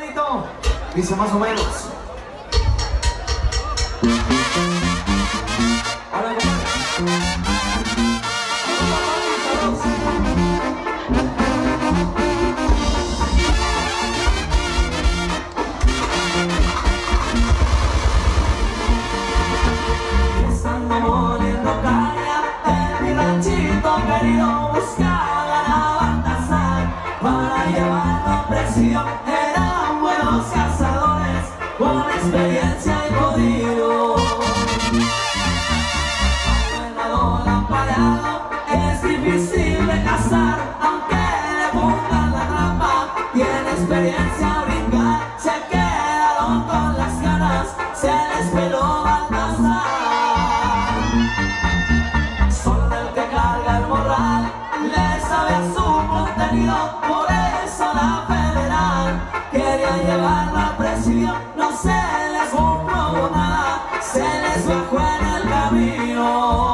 Benito. Dice más o menos. Ahora, pensando, moliendo caña en mi ranchito querido, buscaba la batazán para llevarlo precio. Eran buenos cazadores con experiencia y poderío. Acuérdalo, amparado, es difícil de cazar, aunque le pongan la trampa, tiene experiencia a brincar. Se quedaron con las ganas, se les peló Baltasar. Son el que carga el morral, le sabe a su contenido, por eso la federal quería llevarla a presidio. No se les compró nada, se les bajó en el camino.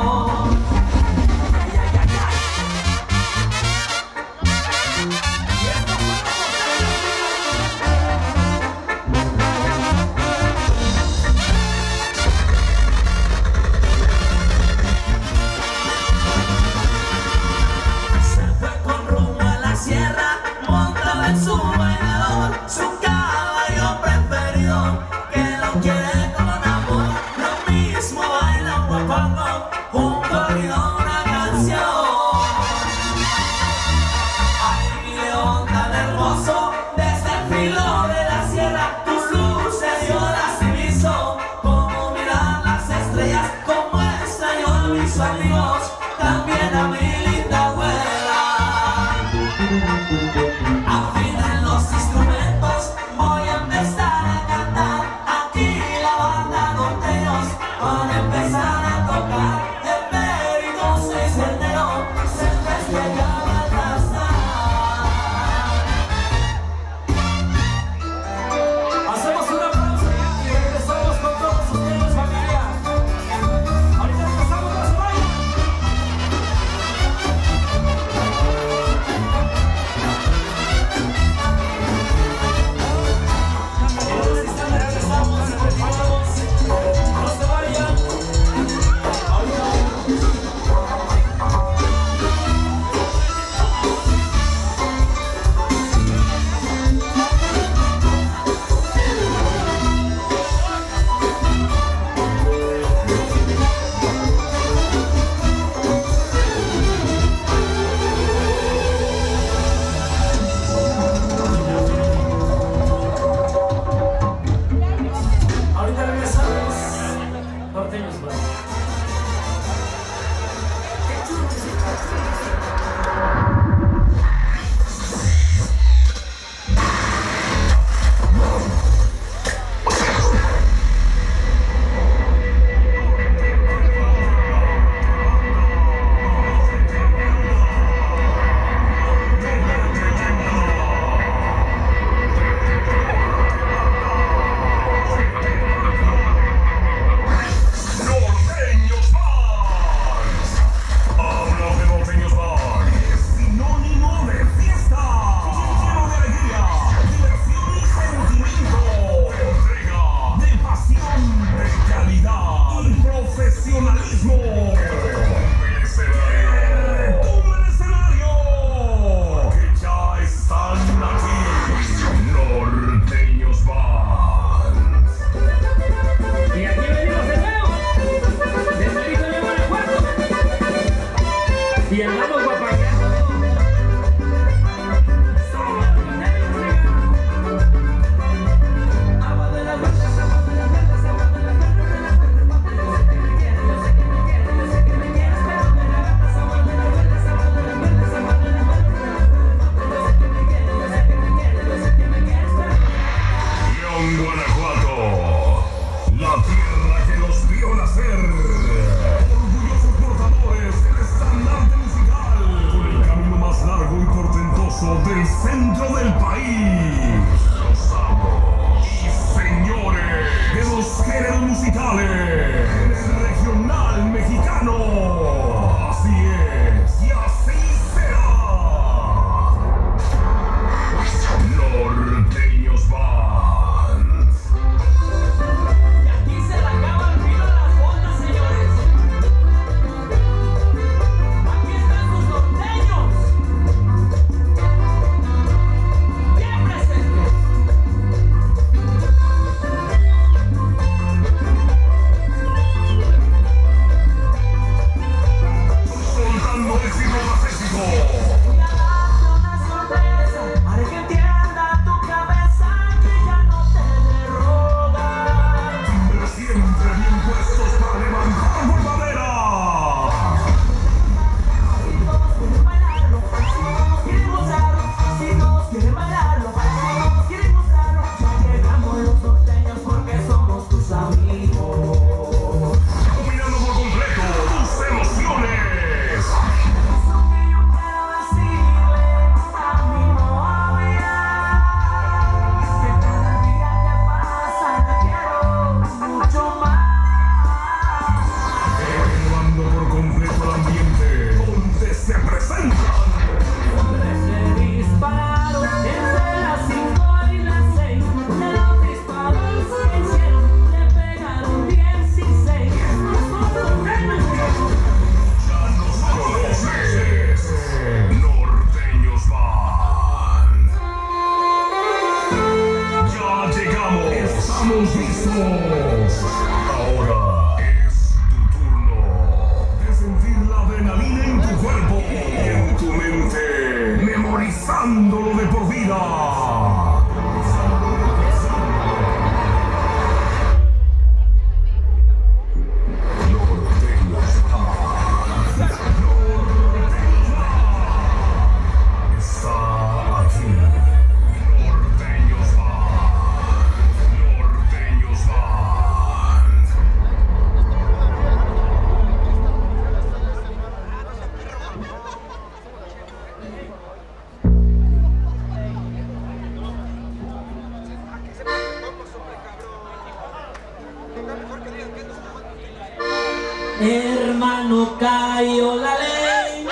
mano cayó la ley,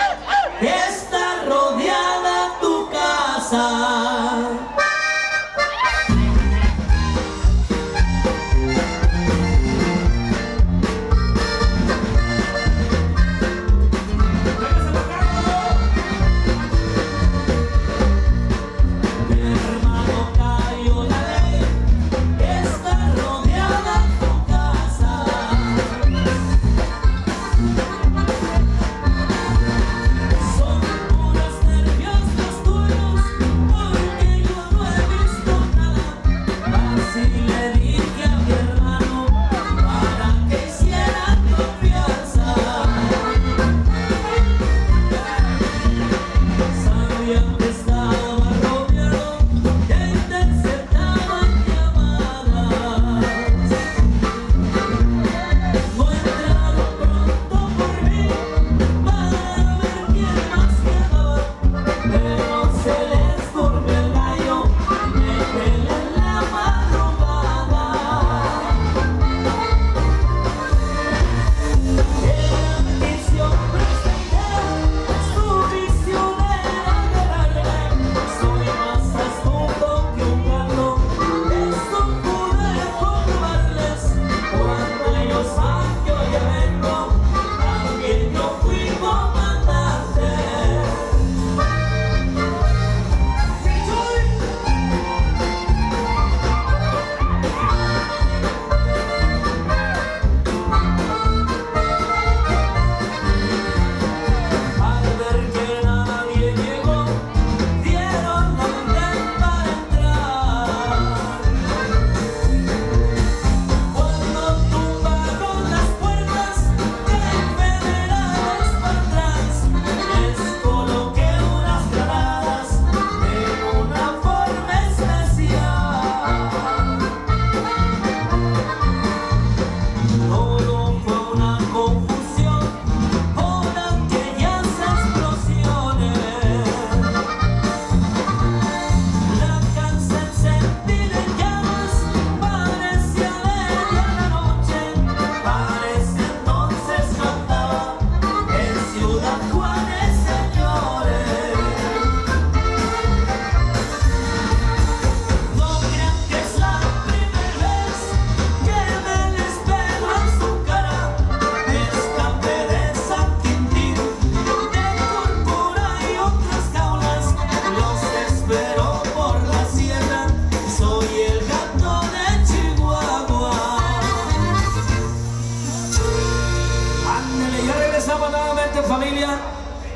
está rodeada tu casa.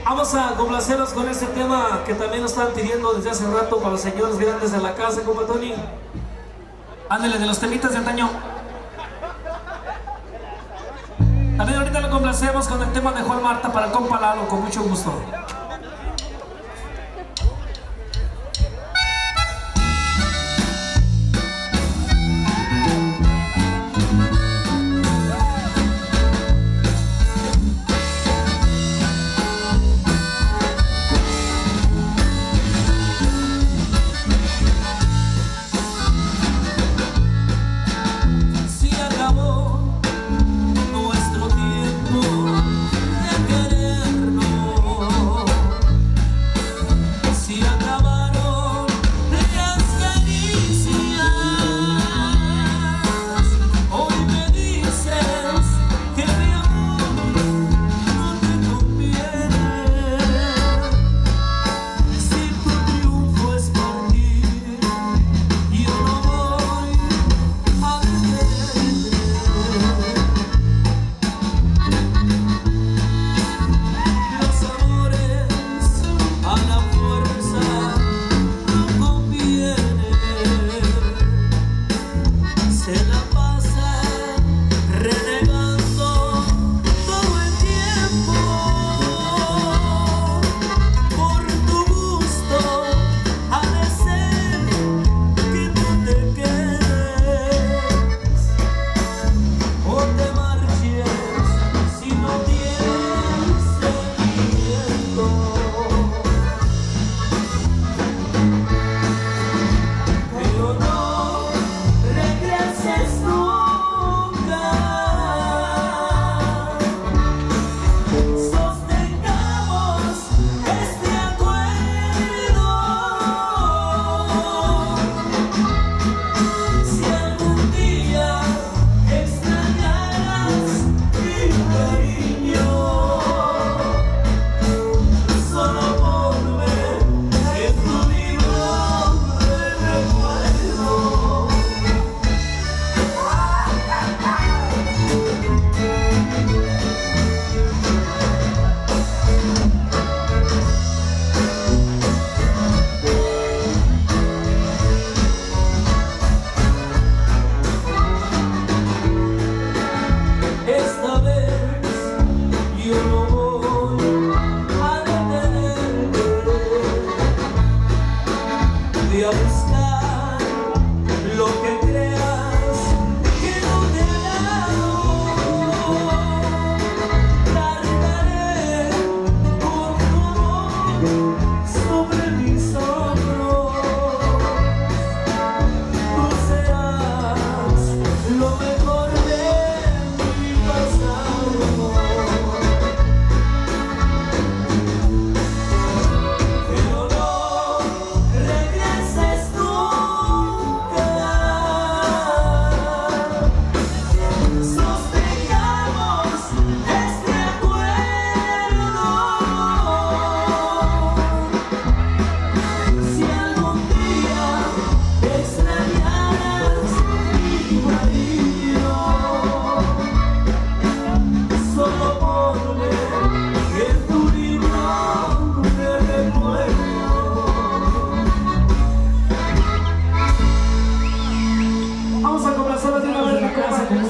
Vamos a complacernos con este tema que también nos están pidiendo desde hace rato para los señores grandes de la casa, compa Tony. Ándale, de los temitas de antaño. También ahorita lo complacemos con el tema de Juan Marta para el compa Lalo, con mucho gusto. Oh,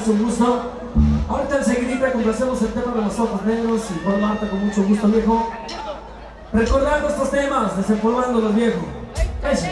gusto. Ahorita enseguidita complacemos el tema de los ojos negros y por Marta con mucho gusto, viejo. Recordar nuestros temas, desempolvándolos, viejo. Eso.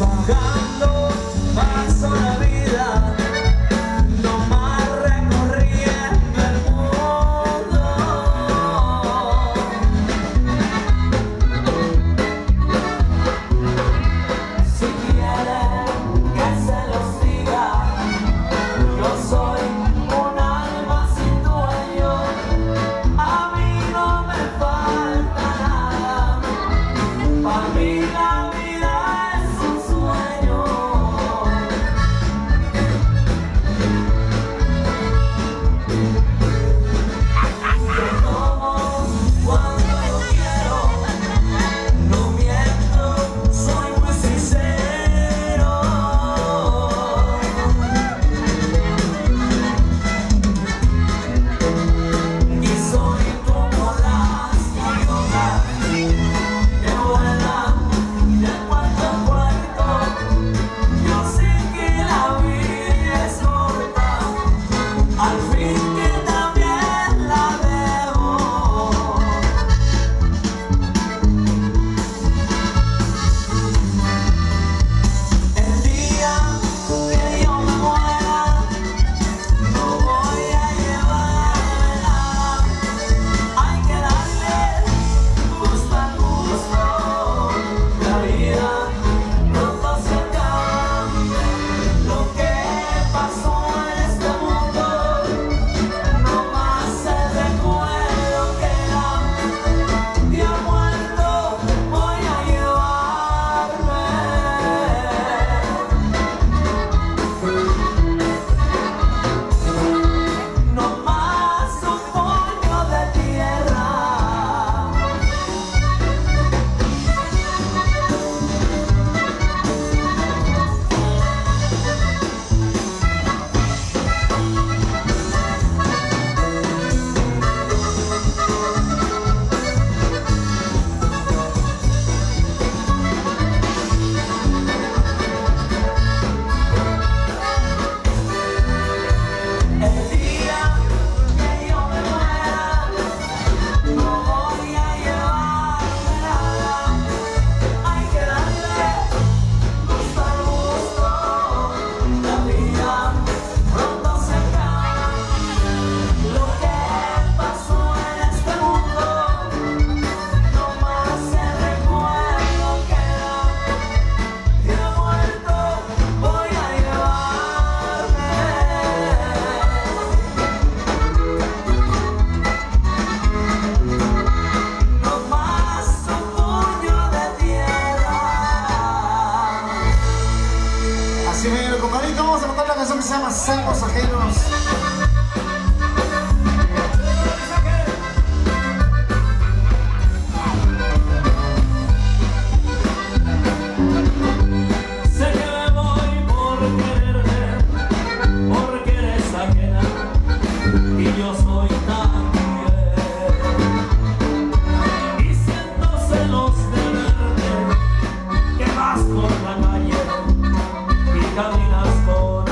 Bajando paso la vida, no más. a ser pasajeros. Sé que me voy por quererte, porque eres ajena y yo soy también. Y siento celos de verte, que vas por la calle y caminas con él.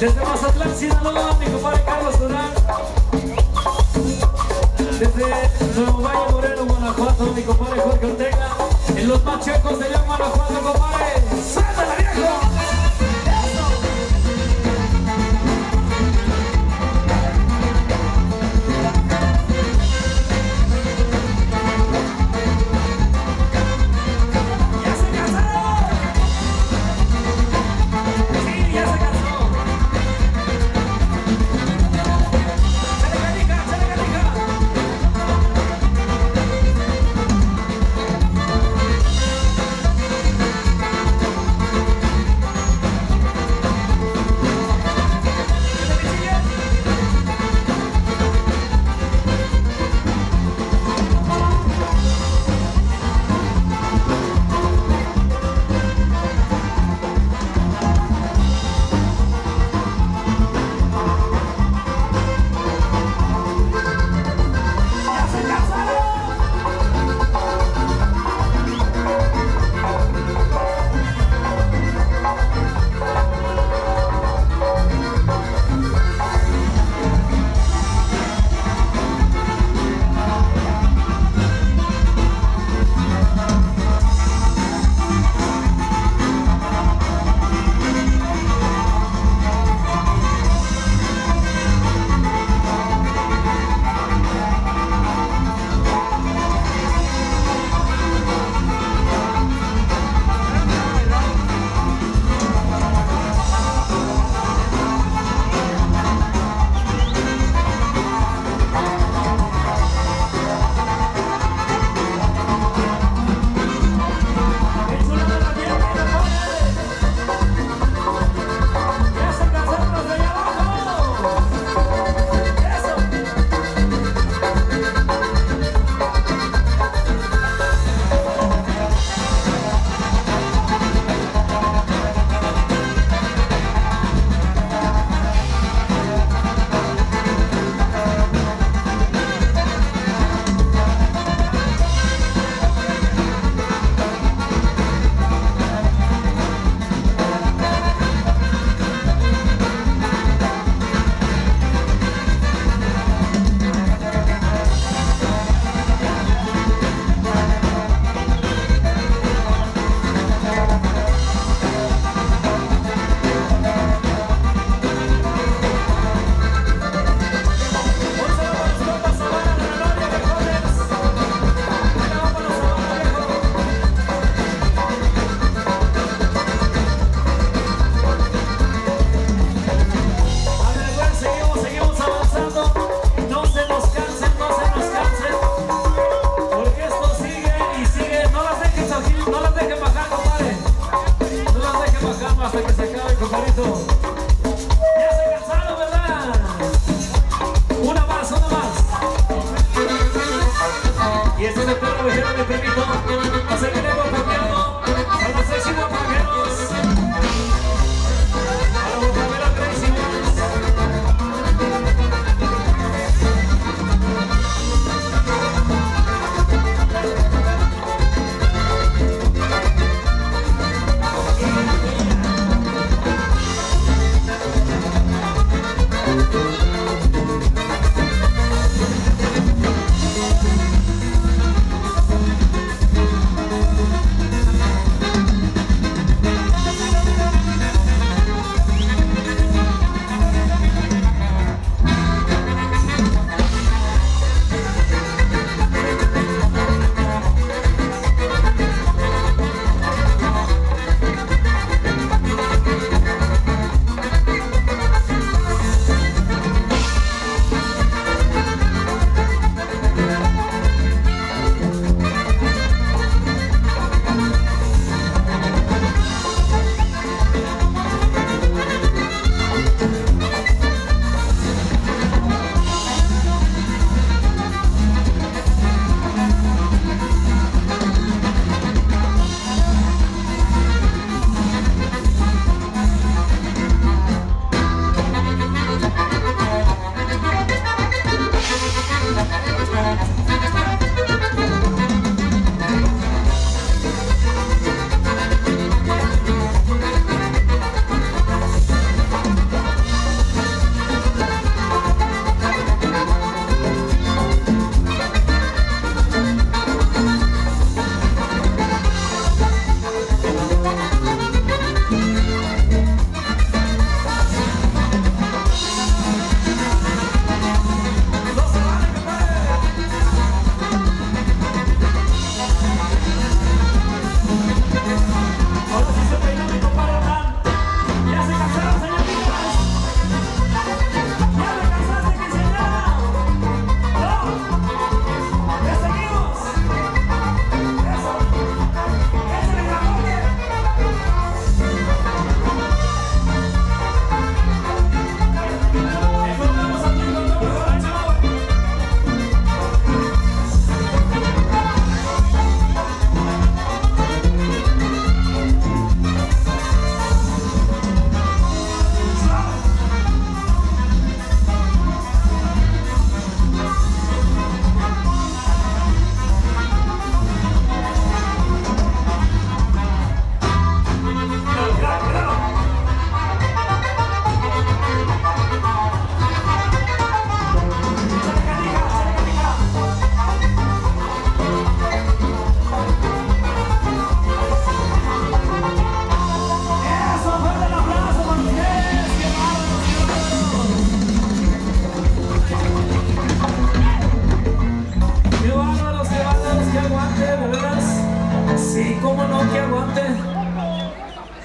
Desde Mazatlán, Sinaloa, mi compadre Carlos Durán. Desde Nuevo Valle, Moreno, Guanajuato, mi compadre Jorge Ortega. En los machecos de León, Guanajuato, compadre. ¡Sándale, viejo!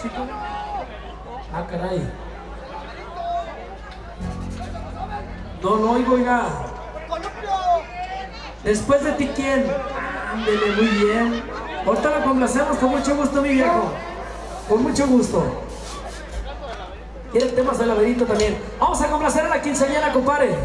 México. Ah, caray. No lo oigo, oiga. Después de ti, ¿quién? Ándele, muy bien. Ahorita la complacemos con mucho gusto, mi viejo. Con mucho gusto. Quieren temas del laberinto también. Vamos a complacer a la quinceañera, compadre.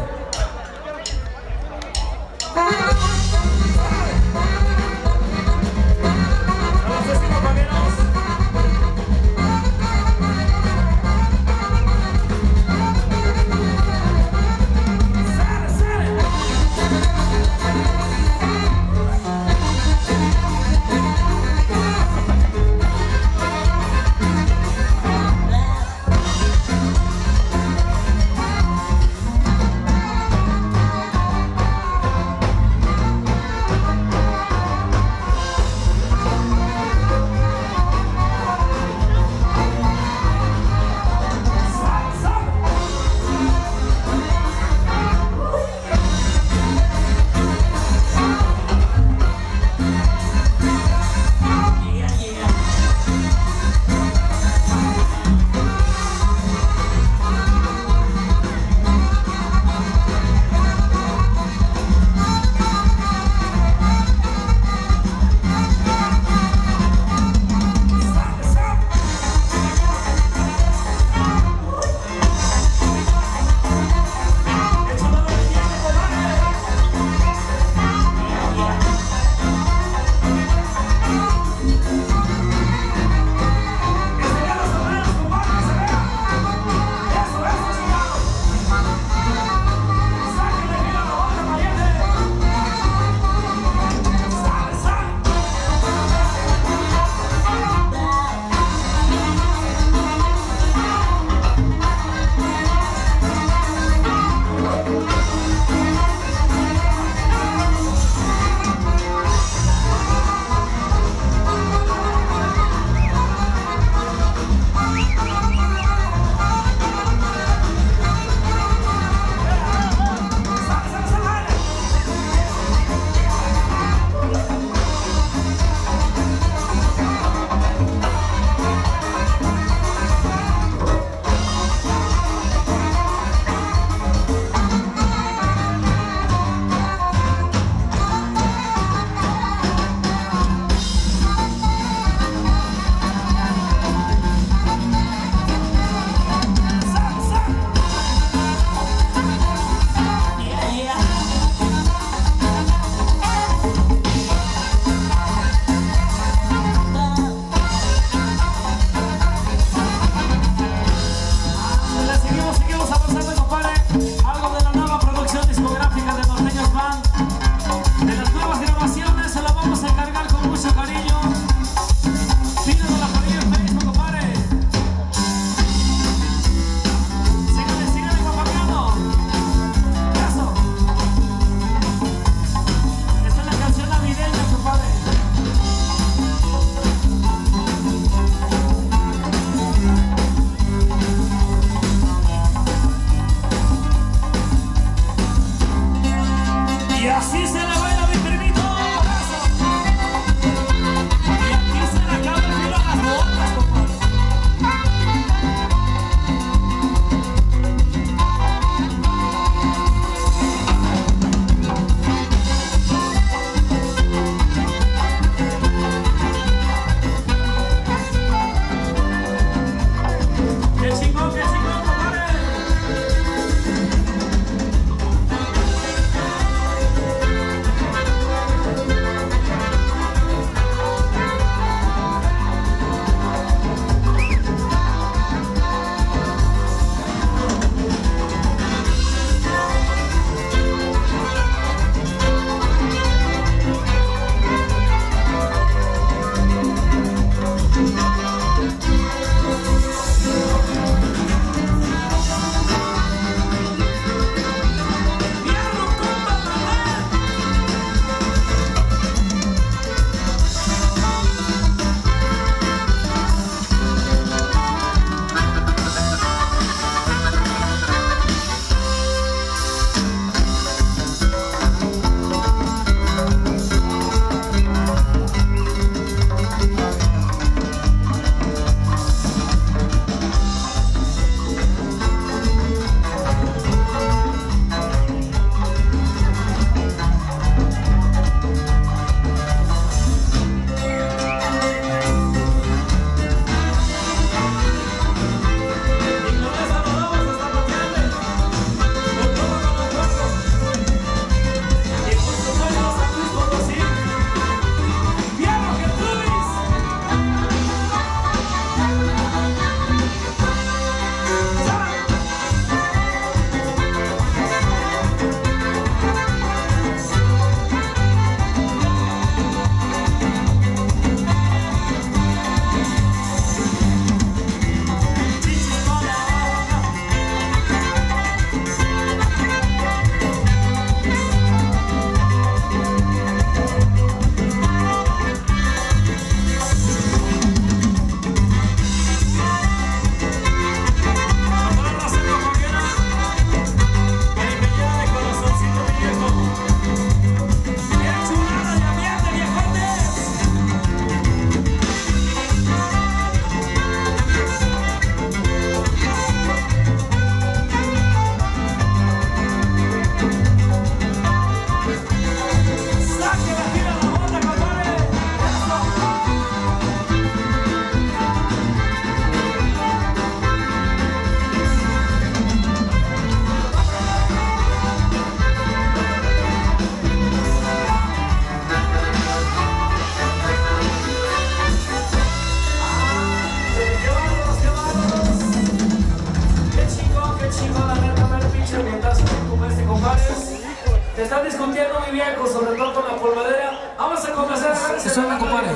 que están discutiendo mi viejo, sobre todo con la polvadera. Vamos a comenzar. Se suena, compadre.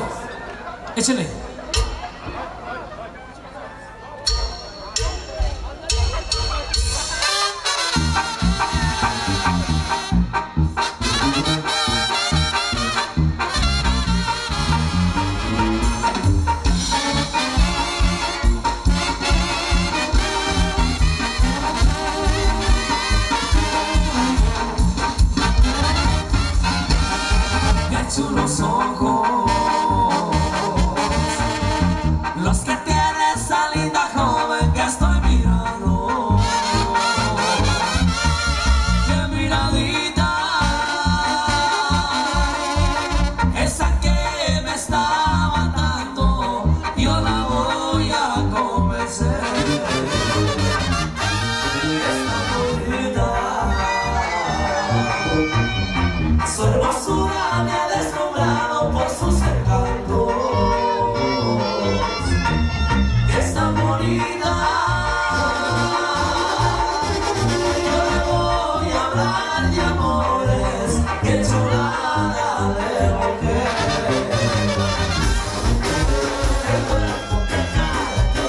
Échale. Unos ojos los que tiene esa linda joven que estoy mirando. Qué miradita, esa que me está matando. Yo la voy a convencer. Esta bonita, su hermosura de por sus encantos, es tan bonita. Yo le voy a hablar de amores, que chulada de mujer. El cuerpo que cae,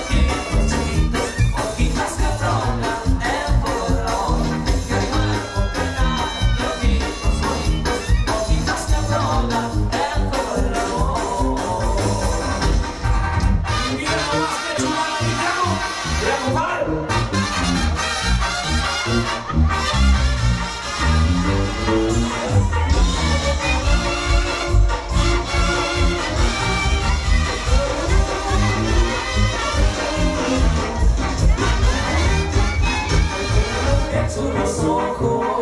de ojitos chiquitos, hojitas que brotan en color. El cuerpo que cae, de ojitos bonitos, hojitas que brotan. Sus ojos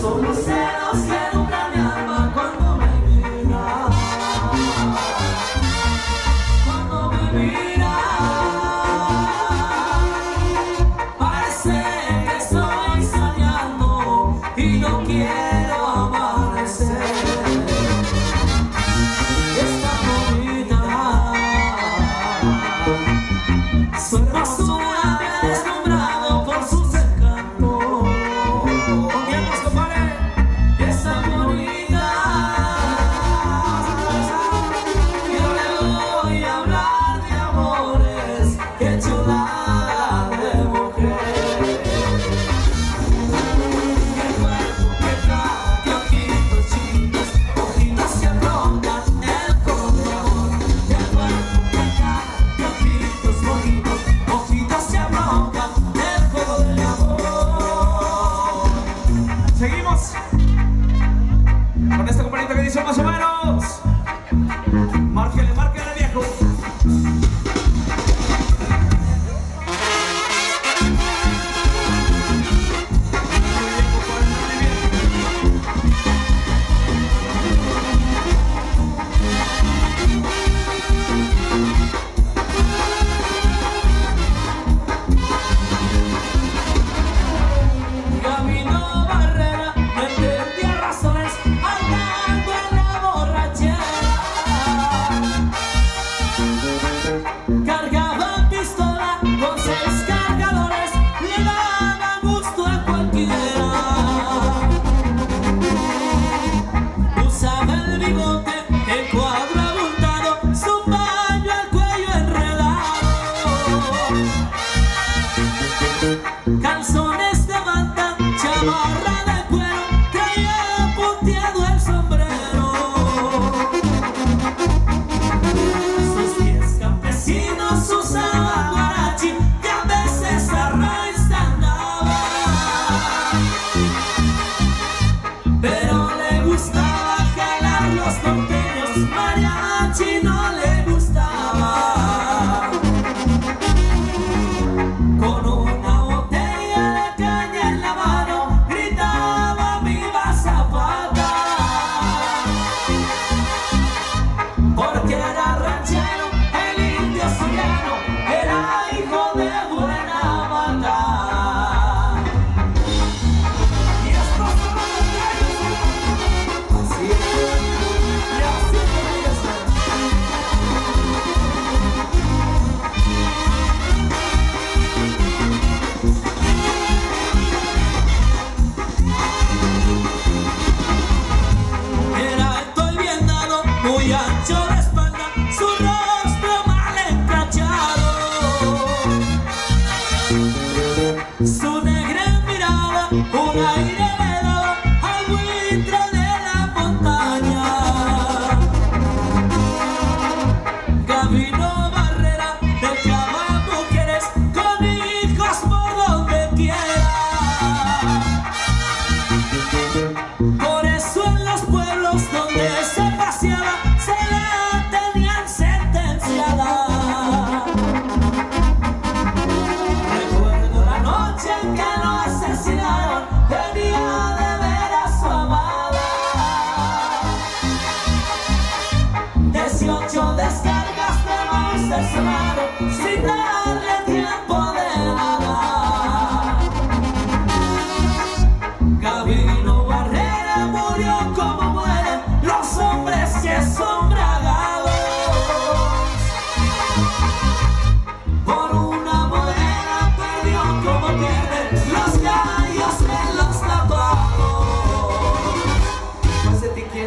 son luceros que nunca me aman cuando me miran. Cuando me miran, parece que estoy soñando y no quiero amanecer. Esta bonita, su hermosura me deslumbra. Seguimos con esta compañita que dice más o menos. Márquele, márquele, viejo.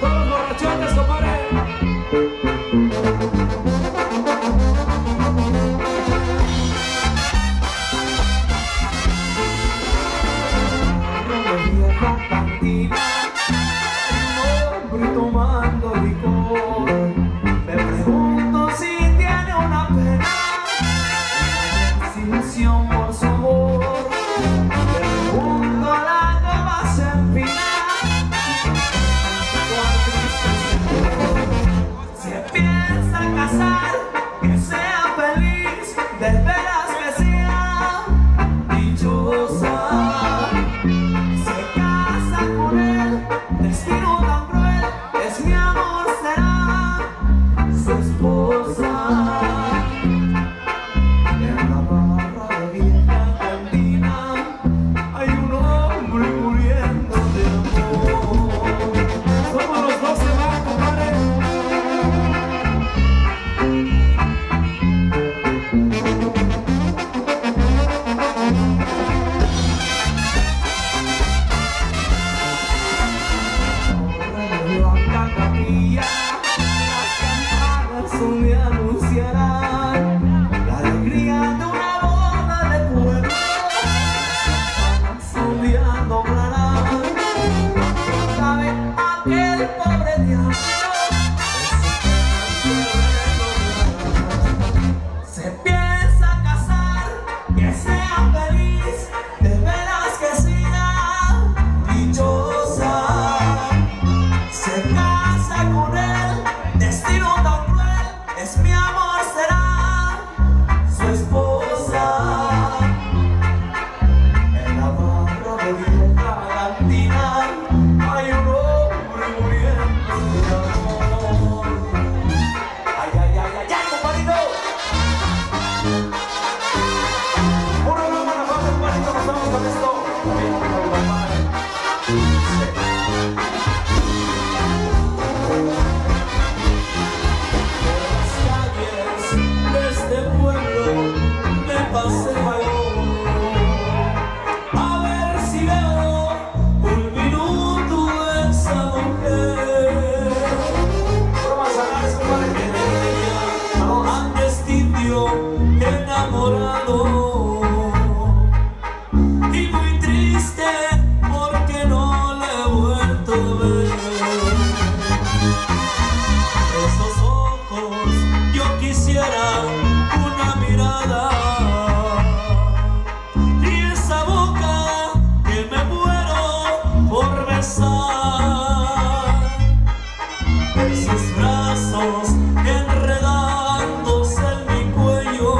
Para todos los borrachones, compadre. No me digas la cantina, un hombre tomando licor. Me pregunto si tiene una pena, desilusión por su amor. Que sea feliz, de veras que sea dichosa. Se casa con él, destino tan cruel, es mi amor, será su esposa. En la barra de vieja cantina hay un hombre muriendo de amor. Somos los dos, se van, compadre. Me anunciarán la alegría de una boda de pueblo. Su día doblarán. ¿Sabe aquel pobre diablo? Se piensa casar, que sea feliz, de veras que sea dichosa. Se casa con él, destino tan cruel. Es mi amor, será su esposa. En la barra de vieja cantina hay un hombre muriendo de amor. Ay, ay, ay, ay, ay, compadrito. Una broma para vos, compadrito, nos vamos con esto. A ver si veo un minuto esa mujer. Antes tibio enamorado y muy triste porque no le he vuelto a ver. Esos ojos, yo quisiera una mirada. Esos brazos enredándose en mi cuello.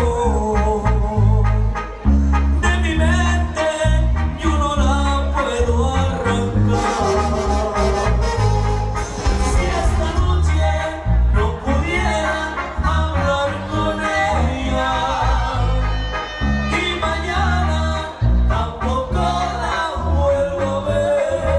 De mi mente yo no la puedo arrancar. Si esta noche no pudiera hablar con ella y mañana tampoco la vuelvo a ver.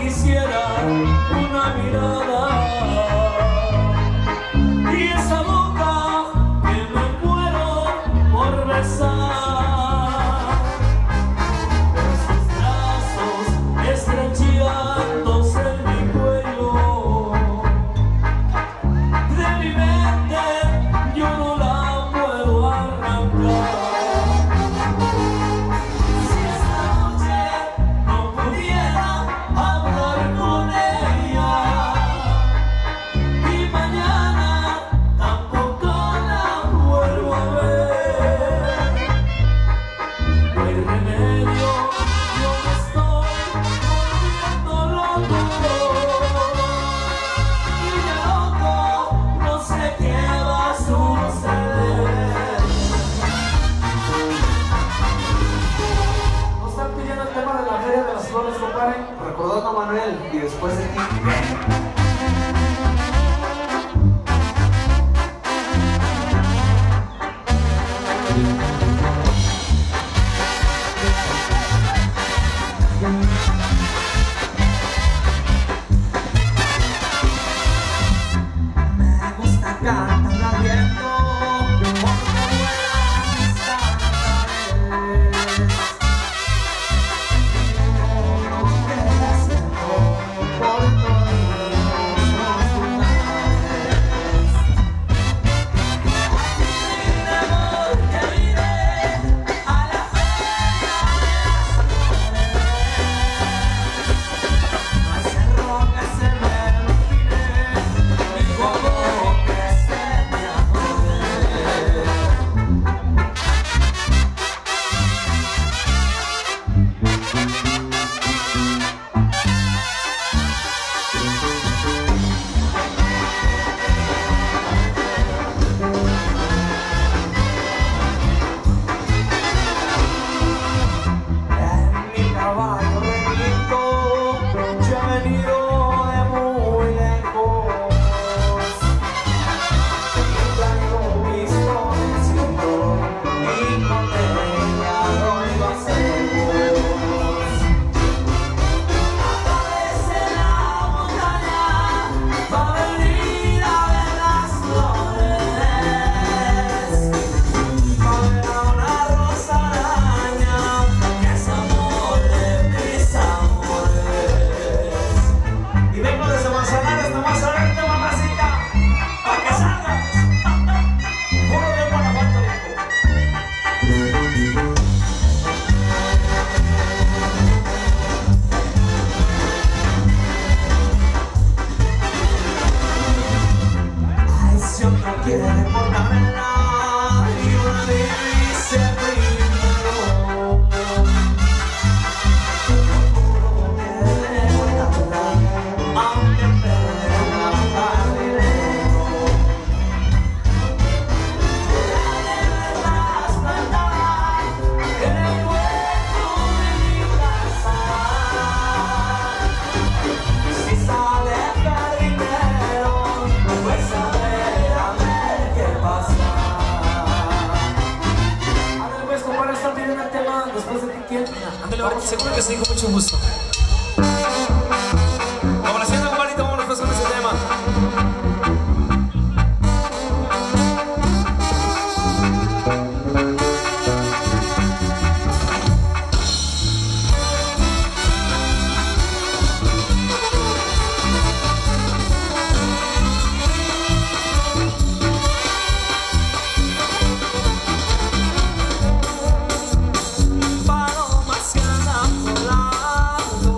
Quisiera una mirada y esa boca que me muero por besar. Esos brazos estrechándose en mi cuello. De mi mente yo no la puedo arrancar. Si esta noche no pudiera goles, compadre, recordando a Manuel y después de ti. Seguro que se dijo mucho gusto. Como la siento, compadre, vámonos pues con ese tema. Para más que nada,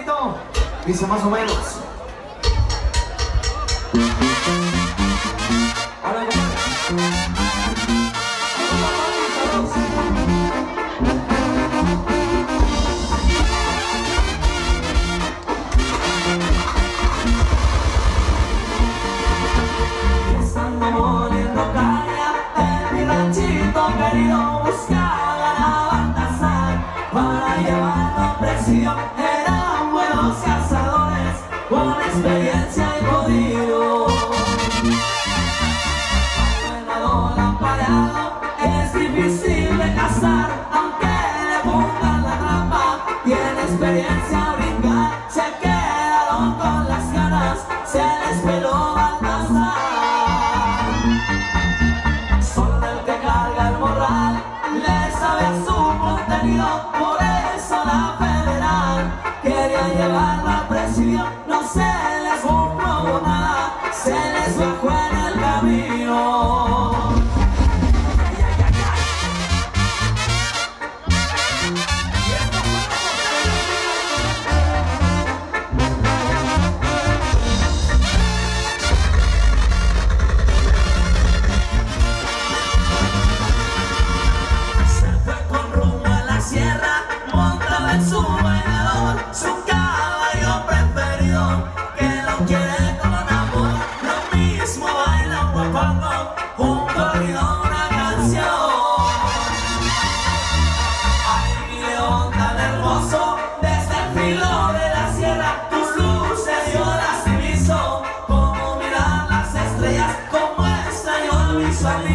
igualito. Dice más o menos. Ahora ya. Eran buenos cazadores, con experiencia y poderío. Cuando el parado es difícil de cazar, aunque le pongan la trampa. Tiene experiencia a brincar, se quedaron con las ganas, se les peló Baltasar. Solo el que carga el morral le sabe a su contenido. Por eso la quería llevarla a presidio, no se les comprobó nada, se les bajó en el camino. Se fue con rumbo a la sierra, montaba en su bailador, su caballo preferido, que lo quiere con amor. Lo mismo baila un guapango, un corrido, una canción. Ay, mi león tan hermoso, desde el filo de la sierra, tus luces yo las diviso. Como mirar las estrellas, como extraño visualizo.